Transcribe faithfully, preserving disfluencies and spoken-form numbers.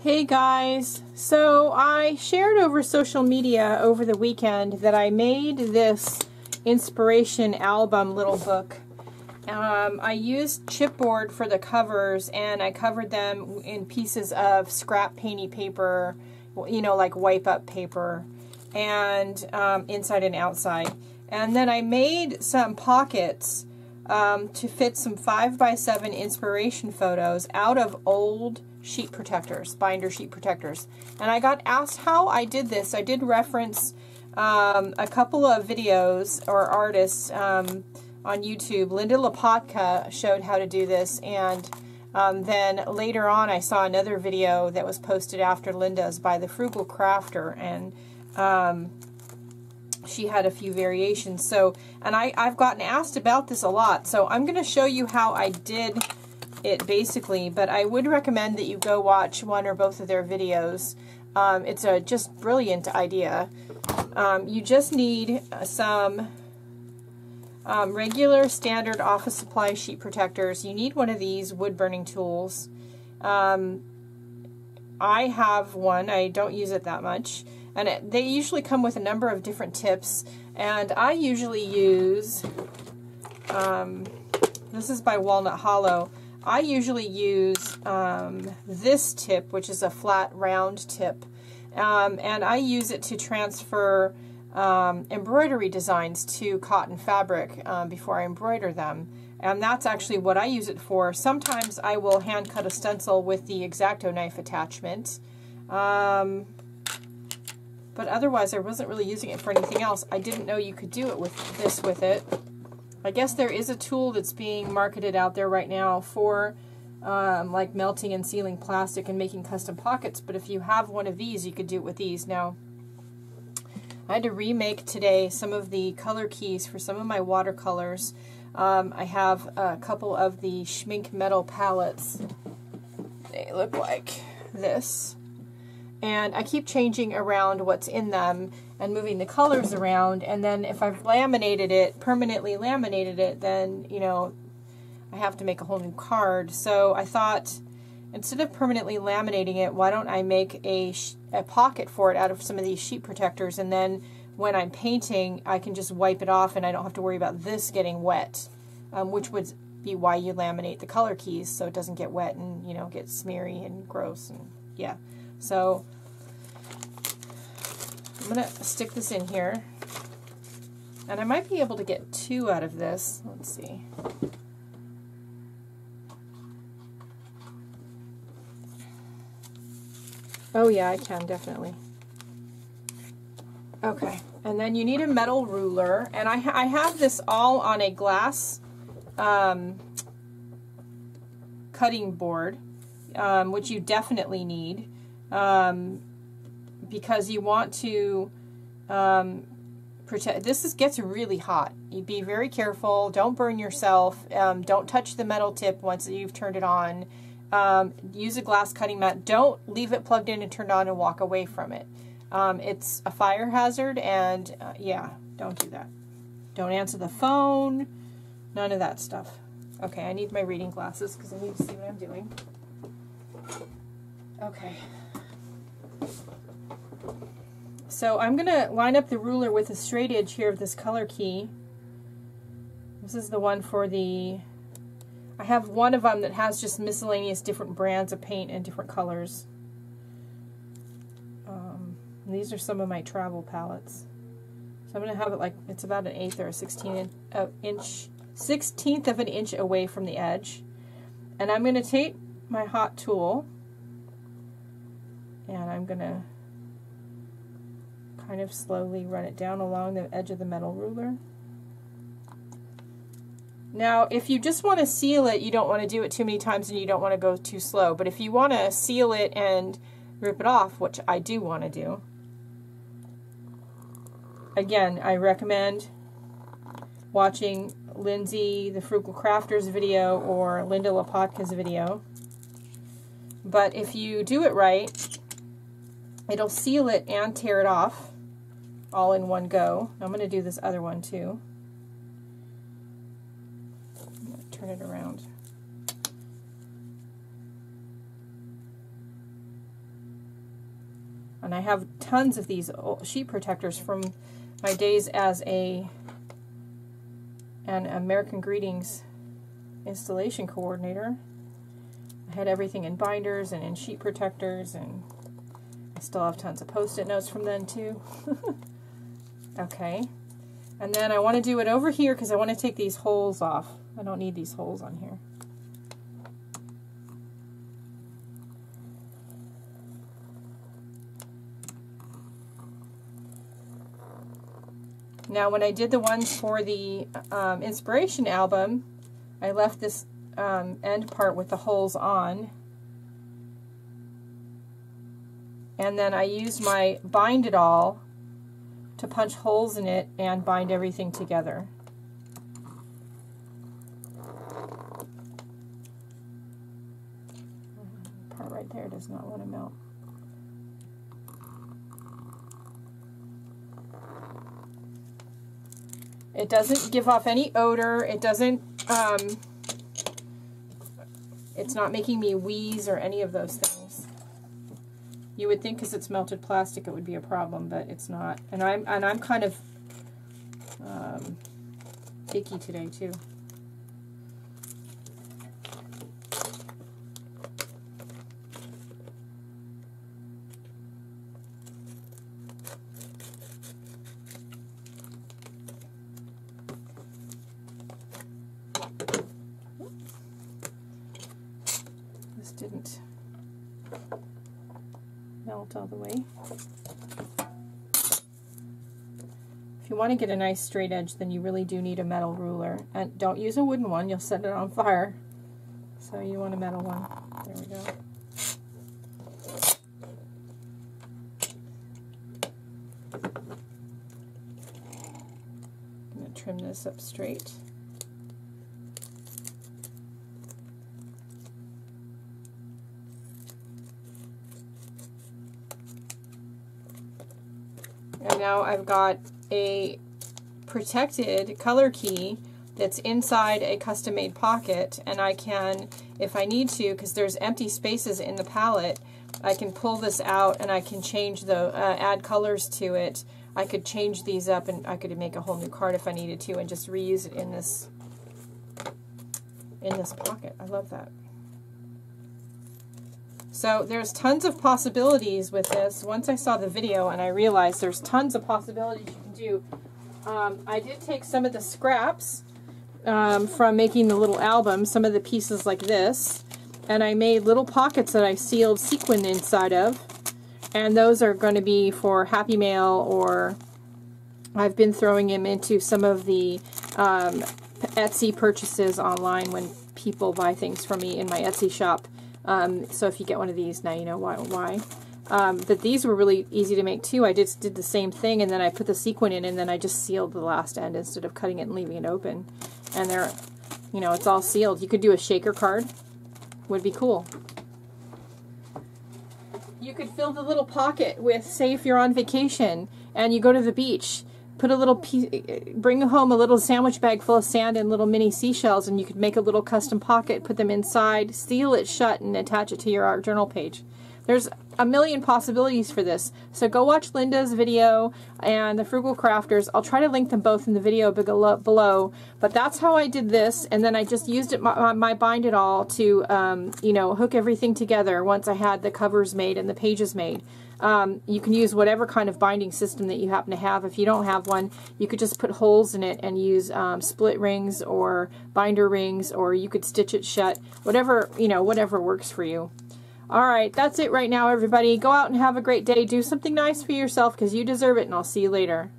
Hey guys, so I shared over social media over the weekend that I made this inspiration album little book. Um, I used chipboard for the covers and I covered them in pieces of scrap painty paper, you know, like wipe up paper, and um, inside and outside. And then I made some pockets um, to fit some five by seven inspiration photos out of old sheet protectors, binder sheet protectors. And I got asked how I did this. I did reference um, a couple of videos or artists um, on YouTube. Linda Lapakka showed how to do this, and um, then later on I saw another video that was posted after Linda's by the Frugal Crafter, and um, she had a few variations. So, and I, I've gotten asked about this a lot, so I'm going to show you how I did it basically, but I would recommend that you go watch one or both of their videos. Um, it's a just brilliant idea. Um, you just need some um, regular standard office supply sheet protectors. You need one of these wood burning tools. Um, I have one. I don't use it that much. And it, they usually come with a number of different tips, and I usually use, um, this is by Walnut Hollow, I usually use um, this tip, which is a flat round tip, um, and I use it to transfer um, embroidery designs to cotton fabric um, before I embroider them, and that's actually what I use it for. Sometimes I will hand cut a stencil with the X-Acto knife attachment. Um, But otherwise, I wasn't really using it for anything else. I didn't know you could do it with this with it. I guess there is a tool that's being marketed out there right now for um, like melting and sealing plastic and making custom pockets. But if you have one of these, you could do it with these. Now, I had to remake today some of the color keys for some of my watercolors. Um, I have a couple of the Schmincke metal palettes. They look like this. And I keep changing around what's in them and moving the colors around, and then if I've laminated it, permanently laminated it, then, you know, I have to make a whole new card. So I thought, instead of permanently laminating it, why don't I make a, sh a pocket for it out of some of these sheet protectors, and then when I'm painting, I can just wipe it off and I don't have to worry about this getting wet, um, which would be why you laminate the color keys, so it doesn't get wet and, you know, get smeary and gross, and yeah. So, I'm going to stick this in here, and I might be able to get two out of this. Let's see. Oh yeah, I can definitely. Okay, and then you need a metal ruler, and I, ha I have this all on a glass um, cutting board, um, which you definitely need. Um, because you want to um, protect. This is, gets really hot. You be very careful. Don't burn yourself. Um, don't touch the metal tip once you've turned it on. Um, use a glass cutting mat. Don't leave it plugged in and turned on and walk away from it. Um, it's a fire hazard, and uh, yeah, don't do that. Don't answer the phone. None of that stuff. Okay, I need my reading glasses because I need to see what I'm doing. Okay. So I'm going to line up the ruler with a straight edge here of this color key. This is the one for the... I have one of them that has just miscellaneous different brands of paint and different colors. Um, and these are some of my travel palettes. So I'm going to have it like, it's about an eighth or a sixteenth of inch, sixteenth of an inch away from the edge. And I'm going to take my hot tool, and I'm going to kind of slowly run it down along the edge of the metal ruler. Now, if you just want to seal it, you don't want to do it too many times and you don't want to go too slow. But if you want to seal it and rip it off, which I do want to do, again, I recommend watching Lindsay, the Frugal Crafter's video, or Linda Lapatka's video. But if you do it right, it'll seal it and tear it off all in one go. I'm going to do this other one too. turn it around. And I have tons of these sheet protectors from my days as a an American Greetings installation coordinator. I had everything in binders and in sheet protectors, and I still have tons of post-it notes from then too. Okay, and then I want to do it over here because I want to take these holes off. I don't need these holes on here. Now when I did the ones for the um, inspiration album, I left this um, end part with the holes on, and then I used my Bind It All to punch holes in it and bind everything together. The part right there does not want to melt. It doesn't give off any odor. It doesn't, um, it's not making me wheeze or any of those things. You would think because it's melted plastic it would be a problem, but it's not. And I'm, and I'm kind of um, icky today too. Want to get a nice straight edge, then you really do need a metal ruler, and don't use a wooden one, you'll set it on fire, so you want a metal one. There we go. I'm going to trim this up straight. And now I've got a protected color key that's inside a custom-made pocket, and I can, if I need to, because there's empty spaces in the palette, I can pull this out and I can change the, uh, add colors to it. I could change these up and I could make a whole new card if I needed to and just reuse it in this, in this pocket. I love that. So there's tons of possibilities with this. Once I saw the video and I realized there's tons of possibilities you can do. Um, I did take some of the scraps um, from making the little album, some of the pieces like this, and I made little pockets that I sealed sequin inside of, and those are going to be for Happy Mail, or I've been throwing them into some of the um, Etsy purchases online when people buy things from me in my Etsy shop. Um, so if you get one of these, now you know why. why. Um, but these were really easy to make too. I just did the same thing, and then I put the sequin in, and then I just sealed the last end instead of cutting it and leaving it open. And they're, you know, it's all sealed. You could do a shaker card. Would be cool. You could fill the little pocket with, say if you're on vacation and you go to the beach, put a little piece, bring home a little sandwich bag full of sand and little mini seashells, and you could make a little custom pocket, put them inside, seal it shut, and attach it to your art journal page. There's a million possibilities for this. So go watch Linda's video and the Frugal Crafters. I'll try to link them both in the video below. But that's how I did this, and then I just used it, my, my Bind It All to, um, you know, hook everything together once I had the covers made and the pages made. Um, you can use whatever kind of binding system that you happen to have. If you don't have one, you could just put holes in it and use um, split rings or binder rings, or you could stitch it shut. Whatever, you know, whatever works for you. All right, that's it right now, everybody. Go out and have a great day. Do something nice for yourself because you deserve it, and I'll see you later.